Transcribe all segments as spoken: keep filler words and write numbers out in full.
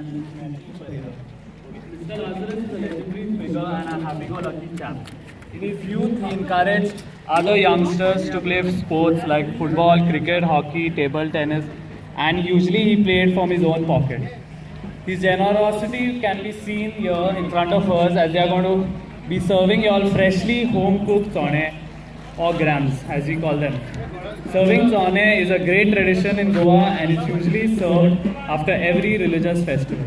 and Mister Superhero. Mister Lazarus is a legendary figure and a happy-go-lucky chap. In his youth, he encouraged other youngsters to play sports like football, cricket, hockey, table tennis, and usually he played from his own pocket. His generosity can be seen here in front of us as they are going to be serving you all freshly home-cooked zawane, or grams as we call them. Serving zawane is a great tradition in Goa and it's usually served after every religious festival.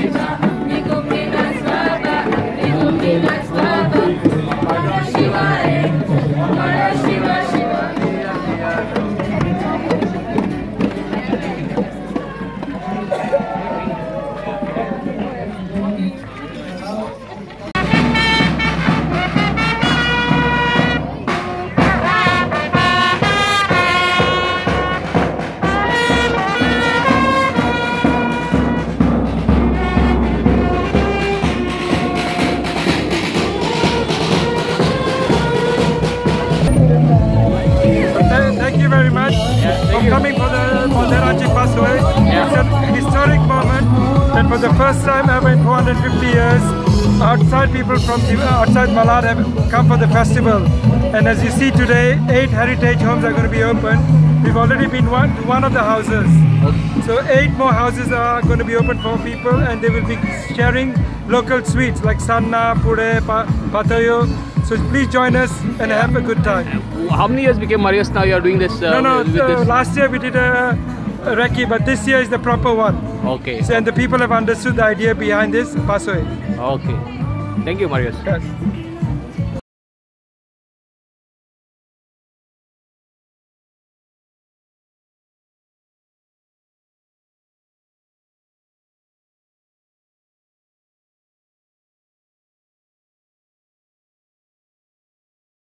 From outside Malad have come for the festival, and as you see today, eight heritage homes are going to be open. We've already been to one, one of the houses, so eight more houses are going to be open for people, and they will be sharing local sweets like Sanna, Pude, Patayo. So please join us and have a good time. How many years became Marius now you are doing this? Uh, no, no. With so this? Last year we did a, a recce, but this year is the proper one. Okay. So and the people have understood the idea behind this Passoi. Okay. Thank you, Marius. Yes.